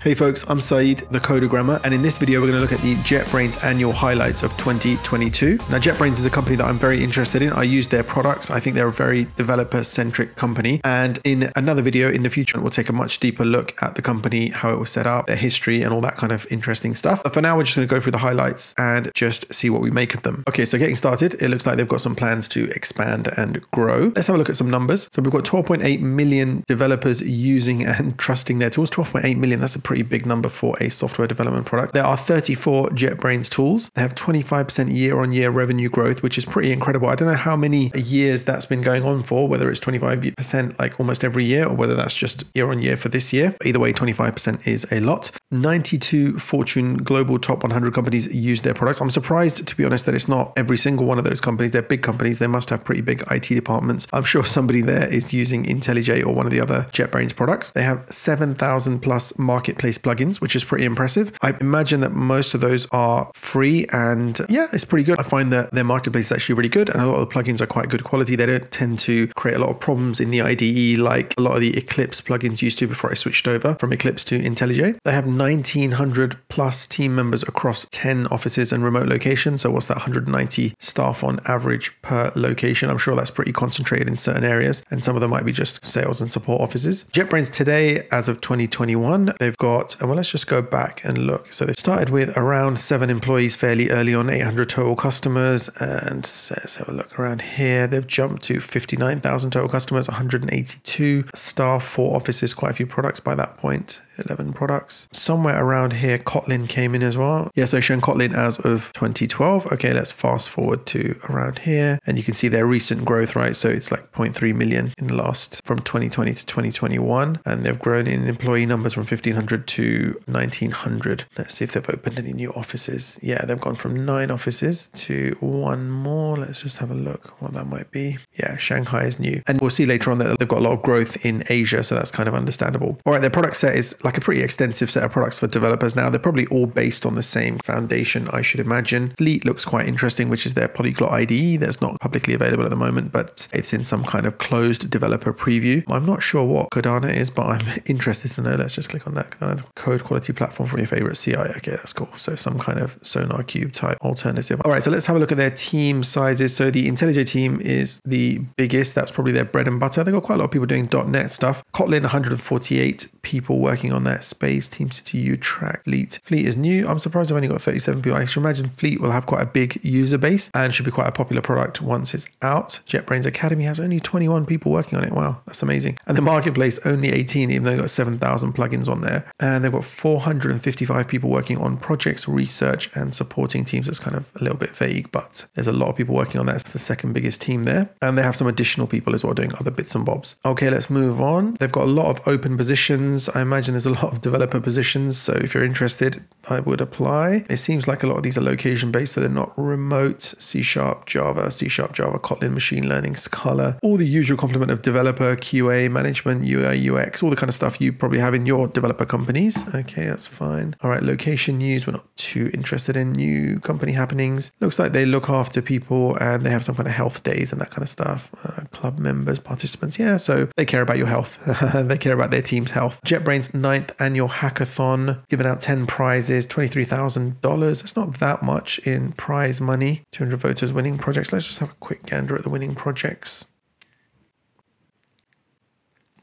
Hey folks, I'm Saeed, the CoderGrammer, and in this video we're going to look at the JetBrains annual highlights of 2022. Now JetBrains is a company that I'm very interested in. I use their products. I think they're a very developer-centric company. And in another video in the future, we'll take a much deeper look at the company, how it was set up, their history, and all that kind of interesting stuff. But for now, we're just going to go through the highlights and just see what we make of them. Okay, so getting started, it looks like they've got some plans to expand and grow. Let's have a look at some numbers. So we've got 12.8 million developers using and trusting their tools. 12.8 million, that's a pretty big number for a software development product. There are 34 JetBrains tools. They have 25% year-on-year revenue growth, which is pretty incredible. I don't know how many years that's been going on for, whether it's 25% like almost every year, or whether that's just year-on-year for this year. Either way, 25% is a lot. 92 Fortune Global Top 100 companies use their products. I'm surprised, to be honest, that it's not every single one of those companies. They're big companies. They must have pretty big IT departments. I'm sure somebody there is using IntelliJ or one of the other JetBrains products. They have 7,000 plus marketplace plugins, which is pretty impressive. I imagine that most of those are free, and yeah, it's pretty good. I find that their marketplace is actually really good, and a lot of the plugins are quite good quality. They don't tend to create a lot of problems in the IDE like a lot of the Eclipse plugins used to before I switched over from Eclipse to IntelliJ. They have 1,900 plus team members across 10 offices and remote locations. So what's that, 190 staff on average per location? I'm sure that's pretty concentrated in certain areas, and some of them might be just sales and support offices. JetBrains today, as of 2021, they've got, well, let's just go back and look. So they started with around 7 employees fairly early on, 800 total customers, and let's have a look around here. They've jumped to 59,000 total customers, 182 staff, 4 offices, quite a few products by that point, 11 products. Somewhere around here, Kotlin came in as well. Yeah, so showing Kotlin as of 2012. Okay, let's fast forward to around here, and you can see their recent growth, right? So it's like 0.3 million in the last, from 2020 to 2021, and they've grown in employee numbers from 1,500 to 1,900. Let's see if they've opened any new offices. Yeah, they've gone from 9 offices to 1 more. Let's just have a look what that might be. Yeah, Shanghai is new, and we'll see later on that they've got a lot of growth in Asia, so that's kind of understandable. All right, their product set is like a pretty extensive set of products for developers now. They're probably all based on the same foundation, I should imagine. Fleet looks quite interesting, which is their polyglot IDE that's not publicly available at the moment, but it's in some kind of closed developer preview. I'm not sure what Qodana is, but I'm interested to know. Let's just click on that. Code quality platform from your favorite CI. Okay, that's cool. So some kind of Sonar Cube type alternative. All right, so let's have a look at their team sizes. So the IntelliJ team is the biggest. That's probably their bread and butter. They've got quite a lot of people doing .NET stuff. Kotlin, 148 people working on that. Space, TeamCity, YouTrack, Fleet. Fleet is new. I'm surprised I've only got 37 people. I should imagine Fleet will have quite a big user base and should be quite a popular product once it's out. JetBrains Academy has only 21 people working on it. Wow, that's amazing. And the marketplace only 18, even though they've got 7,000 plugins on there. And they've got 455 people working on projects, research, and supporting teams. That's kind of a little bit vague, but there's a lot of people working on that. It's the second biggest team there. And they have some additional people as well doing other bits and bobs. Okay, let's move on. They've got a lot of open positions. I imagine there's a lot of developer positions, so if you're interested, I would apply. It seems like a lot of these are location based, so they're not remote. C#, Java, Kotlin, machine learning, Scala, all the usual complement of developer, QA, management, UI, UX, all the kind of stuff you probably have in your developer companies. Okay, that's fine. All right, location news, we're not too interested in. New company happenings, looks like they look after people and they have some kind of health days and that kind of stuff. Club members, participants, yeah, so they care about your health. They care about their team's health. JetBrains 9th annual hackathon, giving out 10 prizes, $23,000. It's not that much in prize money. 200 voters winning projects. Let's just have a quick gander at the winning projects.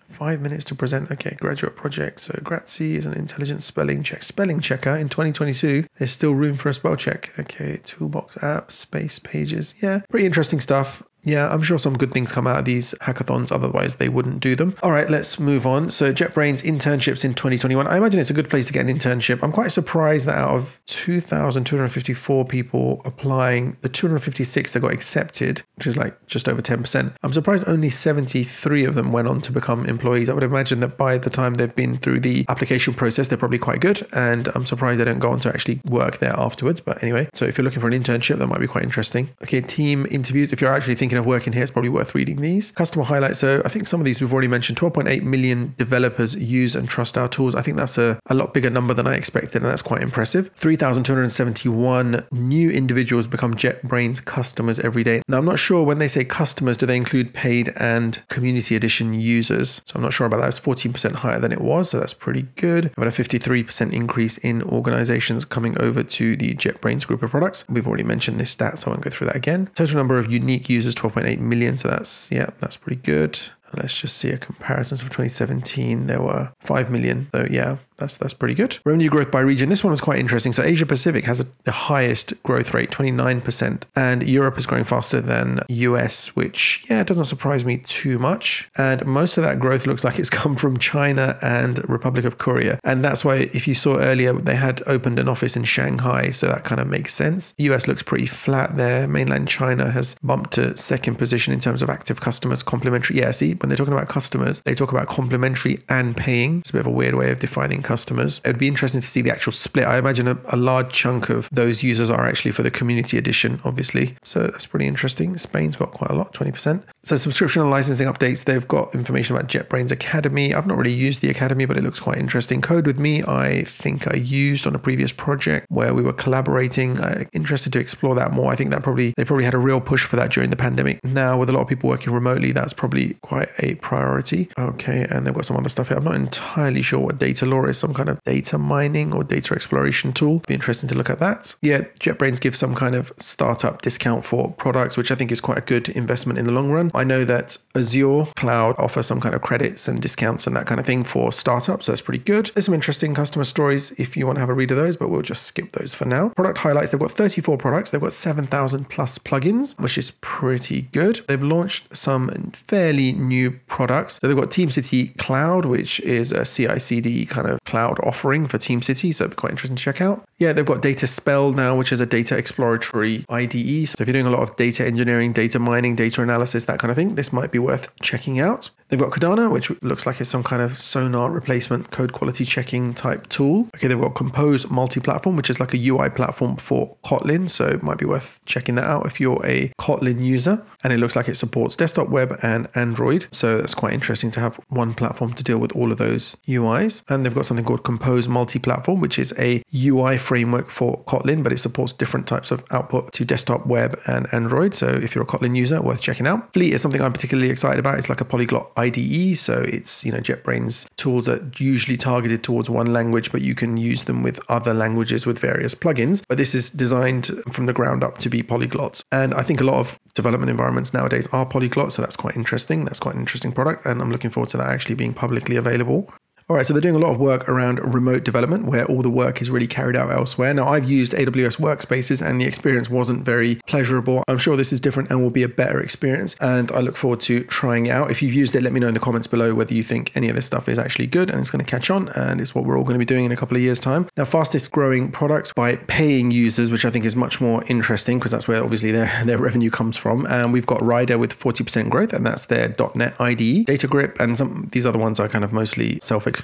5 minutes to present. Okay, graduate project. So Grazie is an intelligent spelling checker in 2022. There's still room for a spell check. Okay, toolbox app, space pages. Yeah, pretty interesting stuff. Yeah, I'm sure some good things come out of these hackathons, otherwise they wouldn't do them. All right, let's move on. So JetBrains internships in 2021. I imagine it's a good place to get an internship. I'm quite surprised that out of 2,254 people applying, the 256 that got accepted, which is like just over 10%. I'm surprised only 73 of them went on to become employees. I would imagine that by the time they've been through the application process, they're probably quite good. And I'm surprised they don't go on to actually work there afterwards. But anyway, so if you're looking for an internship, that might be quite interesting. Okay, team interviews. If you're actually thinking thinking of working here, it's probably worth reading these. Customer highlights. So I think some of these we've already mentioned. 12.8 million developers use and trust our tools. I think that's a lot bigger number than I expected, and that's quite impressive. 3,271 new individuals become JetBrains customers every day. Now, I'm not sure when they say customers, do they include paid and community edition users? So I'm not sure about that. It's 14% higher than it was. So that's pretty good. About a 53% increase in organizations coming over to the JetBrains group of products. We've already mentioned this stat, so I won't go through that again. Total number of unique users, 12.8 million. So that's, yeah, that's pretty good. Let's just see a comparison. So for 2017, there were 5 million. So yeah, that's pretty good. Revenue growth by region. This one was quite interesting. So Asia Pacific has the highest growth rate, 29%. And Europe is growing faster than US, which, yeah, doesn't surprise me too much. And most of that growth looks like it's come from China and Republic of Korea. And that's why, if you saw earlier, they had opened an office in Shanghai. So that kind of makes sense. US looks pretty flat there. Mainland China has bumped to second position in terms of active customers, complimentary. Yeah, see, when they're talking about customers, they talk about complimentary and paying. It's a bit of a weird way of defining customers. It would be interesting to see the actual split. I imagine a large chunk of those users are actually for the community edition, obviously. So that's pretty interesting. Spain's got quite a lot, 20%. So subscription and licensing updates. They've got information about JetBrains Academy. I've not really used the Academy, but it looks quite interesting. Code with Me, I think I used on a previous project where we were collaborating. I'm interested to explore that more. I think that they probably had a real push for that during the pandemic. Now, with a lot of people working remotely, that's probably quite a priority. Okay, and they've got some other stuff here. I'm not entirely sure what DataLore is, some kind of data mining or data exploration tool. Be interesting to look at that. Yeah, JetBrains gives some kind of startup discount for products, which I think is quite a good investment in the long run. I know that Azure Cloud offers some kind of credits and discounts and that kind of thing for startups. So that's pretty good. There's some interesting customer stories if you want to have a read of those, but we'll just skip those for now. Product highlights. They've got 34 products. They've got 7,000 plus plugins, which is pretty good. They've launched some fairly new products. So they've got TeamCity Cloud, which is a CI/CD kind of cloud offering for TeamCity. So it'd be quite interesting to check out. Yeah, they've got DataSpell now, which is a data exploratory IDE. So if you're doing a lot of data engineering, data mining, data analysis, that kind of thing, this might be worth checking out. They've got Qodana, which looks like it's some kind of sonar replacement code quality checking type tool. Okay, they've got Compose Multi-platform, which is like a UI platform for Kotlin. So it might be worth checking that out if you're a Kotlin user. And it looks like it supports desktop, web, and Android. So that's quite interesting to have one platform to deal with all of those UIs. And they've got something called Compose Multi-platform, which is a UI framework for Kotlin, but it supports different types of output to desktop, web, and Android. So if you're a Kotlin user, worth checking out. Fleet is something I'm particularly excited about. It's like a polyglot IDE. So it's, you know, JetBrains tools are usually targeted towards one language, but you can use them with other languages with various plugins. But this is designed from the ground up to be polyglot. And I think a lot of development environments nowadays are polyglot. So that's quite interesting. That's quite an interesting product. And I'm looking forward to that actually being publicly available. All right, so they're doing a lot of work around remote development where all the work is really carried out elsewhere. Now, I've used AWS WorkSpaces and the experience wasn't very pleasurable. I'm sure this is different and will be a better experience, and I look forward to trying it out. If you've used it, let me know in the comments below whether you think any of this stuff is actually good and it's going to catch on, and it's what we're all going to be doing in a couple of years' time. Now, fastest growing products by paying users, which I think is much more interesting because that's where obviously their revenue comes from. And we've got Rider with 40% growth, and that's their .NET IDE. DataGrip and these other ones are kind of mostly self-explanatory.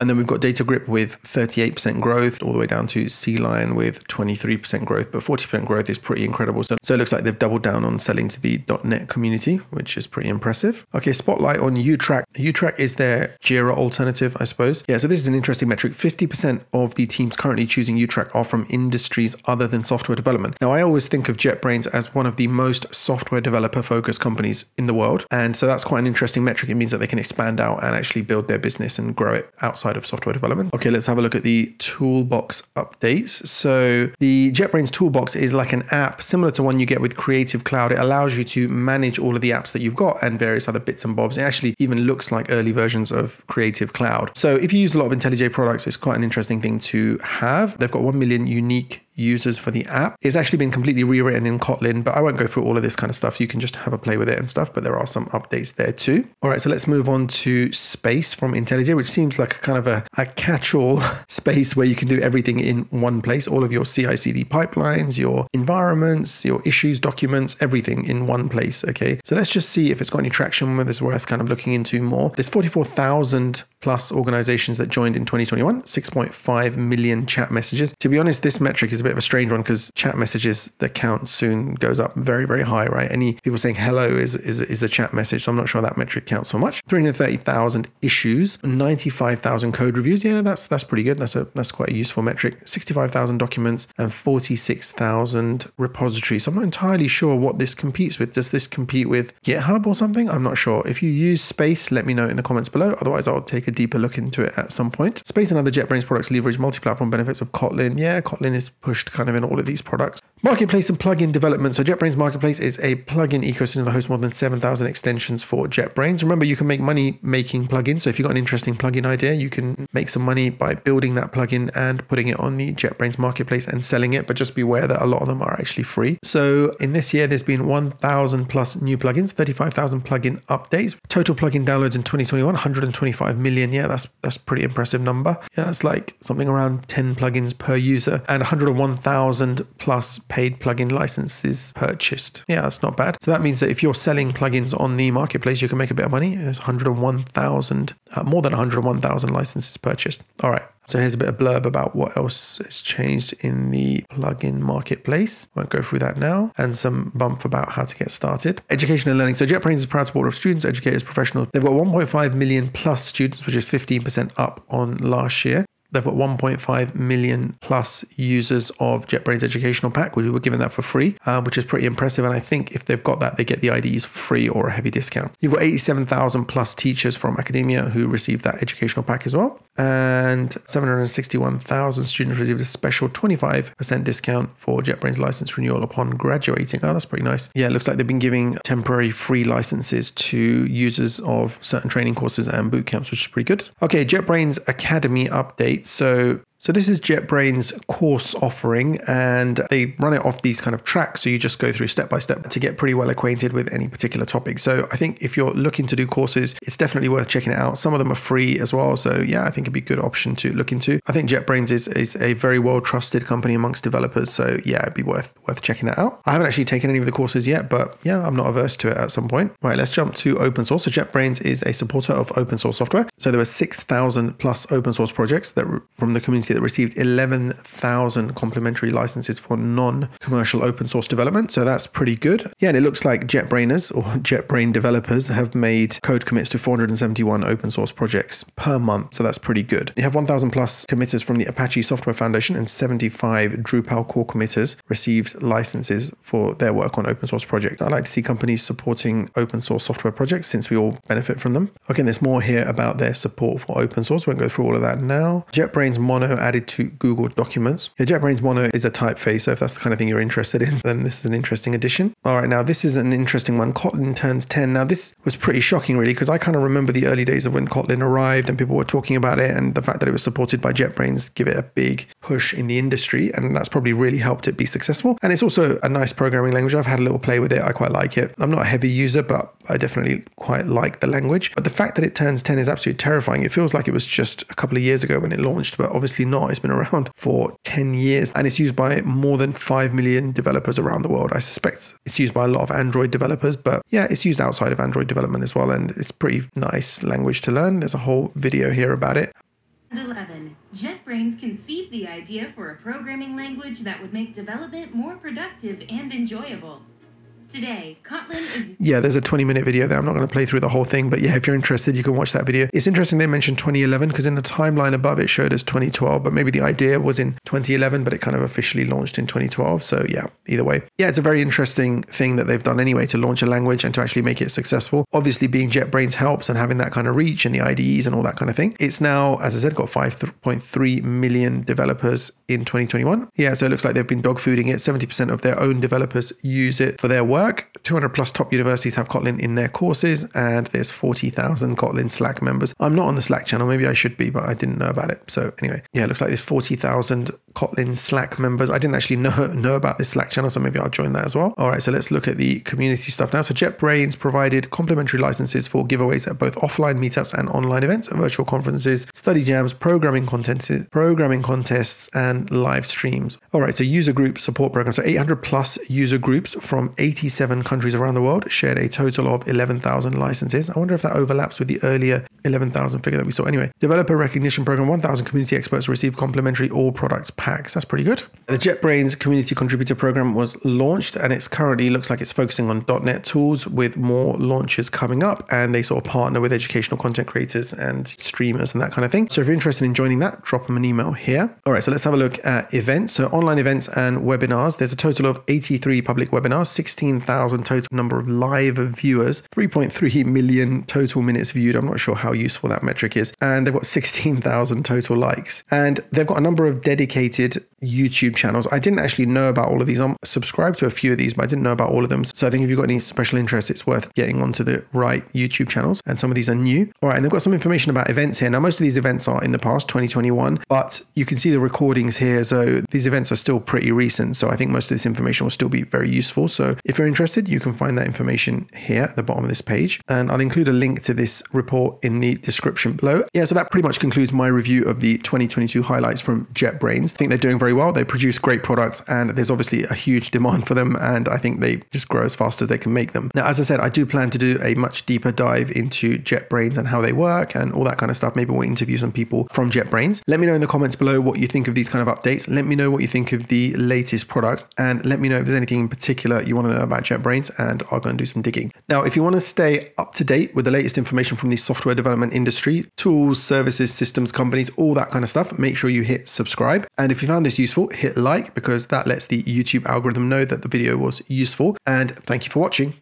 And then we've got DataGrip with 38% growth, all the way down to CLion with 23% growth, but 40% growth is pretty incredible. So it looks like they've doubled down on selling to the .NET community, which is pretty impressive. Okay, spotlight on YouTrack. YouTrack is their Jira alternative, I suppose. Yeah, so this is an interesting metric. 50% of the teams currently choosing YouTrack are from industries other than software development. Now, I always think of JetBrains as one of the most software developer focused companies in the world. And so that's quite an interesting metric. It means that they can expand out and actually build their business and grow it outside of software development. Okay, let's have a look at the toolbox updates. So the JetBrains toolbox is like an app similar to one you get with Creative Cloud. It allows you to manage all of the apps that you've got and various other bits and bobs. It actually even looks like early versions of Creative Cloud. So if you use a lot of IntelliJ products, it's quite an interesting thing to have. They've got 1 million unique users for the app. It's actually been completely rewritten in Kotlin, but I won't go through all of this kind of stuff. You can just have a play with it and stuff, but there are some updates there too. All right, so let's move on to Space from IntelliJ, which seems like a kind of a catch-all space where you can do everything in one place, all of your CI/CD pipelines, your environments, your issues, documents, everything in one place. Okay, so let's just see if it's got any traction, whether it's worth kind of looking into more. There's 44,000 plus organizations that joined in 2021, 6.5 million chat messages. To be honest, this metric is a bit of a strange one because chat messages, the count soon goes up very, very high, right? Any people saying hello is a chat message. So I'm not sure that metric counts for much. 330,000 issues, 95,000 code reviews. Yeah, that's pretty good. That's quite a useful metric. 65,000 documents and 46,000 repositories. So I'm not entirely sure what this competes with. Does this compete with GitHub or something? I'm not sure. If you use Space, let me know in the comments below. Otherwise, I'll take a deeper look into it at some point. Space and other JetBrains products leverage multi-platform benefits of Kotlin. Yeah, Kotlin is pushed kind of in all of these products. Marketplace and plugin development. So JetBrains Marketplace is a plugin ecosystem that hosts more than 7,000 extensions for JetBrains. Remember, you can make money making plugins. So if you've got an interesting plugin idea, you can make some money by building that plugin and putting it on the JetBrains Marketplace and selling it. But just beware that a lot of them are actually free. So in this year, there's been 1,000 plus new plugins, 35,000 plugin updates. Total plugin downloads in 2021, 125 million. Yeah, that's pretty impressive number. Yeah, that's like something around 10 plugins per user and 101,000 plus paid plugin licenses purchased. Yeah, that's not bad. So that means that if you're selling plugins on the marketplace, you can make a bit of money. There's 101,000, more than 101,000 licenses purchased. All right. So here's a bit of blurb about what else has changed in the plugin marketplace. Won't go through that now. And some bump about how to get started. Education and learning. So JetBrains is proud supporter of students, educators, professionals. They've got 1.5 million plus students, which is 15% up on last year. They've got 1.5 million plus users of JetBrains Educational Pack, which we were given that for free, which is pretty impressive. And I think if they've got that, they get the IDEs for free or a heavy discount. You've got 87,000 plus teachers from academia who received that educational pack as well. And 761,000 students received a special 25% discount for JetBrains license renewal upon graduating. Oh, that's pretty nice. Yeah, it looks like they've been giving temporary free licenses to users of certain training courses and boot camps, which is pretty good. Okay, JetBrains Academy update. So this is JetBrains course offering, and they run it off these kind of tracks. So you just go through step by step to get pretty well acquainted with any particular topic. So I think if you're looking to do courses, it's definitely worth checking it out. Some of them are free as well. So yeah, I think it'd be a good option to look into. I think JetBrains is a very well trusted company amongst developers. So yeah, it'd be worth checking that out. I haven't actually taken any of the courses yet, but yeah, I'm not averse to it at some point. All right, let's jump to open source. So JetBrains is a supporter of open source software. So there were 6,000 plus open source projects that from the community that received 11,000 complimentary licenses for non-commercial open source development. So that's pretty good. Yeah, and it looks like JetBrainers or JetBrain developers have made code commits to 471 open source projects per month. So that's pretty good. You have 1,000 plus committers from the Apache Software Foundation and 75 Drupal core committers received licenses for their work on open source projects. I like to see companies supporting open source software projects since we all benefit from them. Okay, and there's more here about their support for open source. Won't go through all of that now. JetBrains Mono added to Google Documents. Yeah, JetBrains Mono is a typeface, so if that's the kind of thing you're interested in, then this is an interesting addition. All right, now this is an interesting one. Kotlin turns 10. Now this was pretty shocking really, because I kind of remember the early days of when Kotlin arrived and people were talking about it, and the fact that it was supported by JetBrains gave it a big push in the industry, and that's probably really helped it be successful. And it's also a nice programming language. I've had a little play with it. I quite like it. I'm not a heavy user, but I definitely quite like the language. But the fact that it turns 10 is absolutely terrifying. It feels like it was just a couple of years ago when it launched, but obviously not. It's been around for 10 years and it's used by more than 5 million developers around the world. I suspect it's used by a lot of Android developers, but yeah, it's used outside of Android development as well. And it's pretty nice language to learn. There's a whole video here about it. 11. JetBrains conceived the idea for a programming language that would make development more productive and enjoyable. Today, Kotlin is... Yeah, there's a 20-minute video there. I'm not going to play through the whole thing, but yeah, if you're interested, you can watch that video. It's interesting they mentioned 2011 because in the timeline above, it showed us 2012, but maybe the idea was in 2011, but it kind of officially launched in 2012. So yeah, either way. Yeah, it's a very interesting thing that they've done anyway to launch a language and to actually make it successful. Obviously, being JetBrains helps and having that kind of reach and the IDEs and all that kind of thing. It's now, as I said, got 5.3 million developers in 2021. Yeah, so it looks like they've been dogfooding it. 70% of their own developers use it for their work. 200 plus top universities have Kotlin in their courses, and there's 40,000 Kotlin Slack members. I'm not on the Slack channel. Maybe I should be, but I didn't know about it. So anyway, yeah, it looks like there's 40,000 Kotlin Slack members. I didn't actually know about this Slack channel, so maybe I'll join that as well. All right, so let's look at the community stuff now. So JetBrains provided complimentary licenses for giveaways at both offline meetups and online events, at virtual conferences, study jams, programming contests, and live streams. All right, so user group support program. So 800 plus user groups from 87 countries around the world shared a total of 11,000 licenses. I wonder if that overlaps with the earlier 11,000 figure that we saw. Anyway, developer recognition program, 1,000 community experts received complimentary all products packs. That's pretty good. The JetBrains community contributor program was launched, and it's currently looks like it's focusing on .NET tools, with more launches coming up, and they sort of partner with educational content creators and streamers and that kind of thing. So if you're interested in joining that, drop them an email here. All right, so let's have a look at events. So online events and webinars, there's a total of 83 public webinars, 16,000 total number of live viewers, 3.3 million total minutes viewed. I'm not sure how useful that metric is. And they've got 16,000 total likes, and they've got a number of dedicated YouTube channels. I didn't actually know about all of these. I'm subscribed to a few of these, but I didn't know about all of them. So I think if you've got any special interest, it's worth getting onto the right YouTube channels. And some of these are new. All right, and they've got some information about events here. Now, most of these events are in the past, 2021, but you can see the recordings here. So these events are still pretty recent. So I think most of this information will still be very useful. So if you're interested, you can find that information here at the bottom of this page. And I'll include a link to this report in the description below. Yeah, so that pretty much concludes my review of the 2022 highlights from JetBrains. I think they're doing very well. They produce great products, and there's obviously a huge demand for them. And I think they just grow as fast as they can make them. Now, as I said, I do plan to do a much deeper dive into JetBrains and how they work and all that kind of stuff. Maybe we'll interview some people from JetBrains. Let me know in the comments below what you think of these kind of updates. Let me know what you think of the latest products, and let me know if there's anything in particular you want to know about JetBrains, and I'll go and do some digging. Now, if you want to stay up to date with the latest information from the software development industry, tools, services, systems, companies, all that kind of stuff, make sure you hit subscribe. And if you found this useful, hit like, because that lets the YouTube algorithm know that the video was useful. And thank you for watching.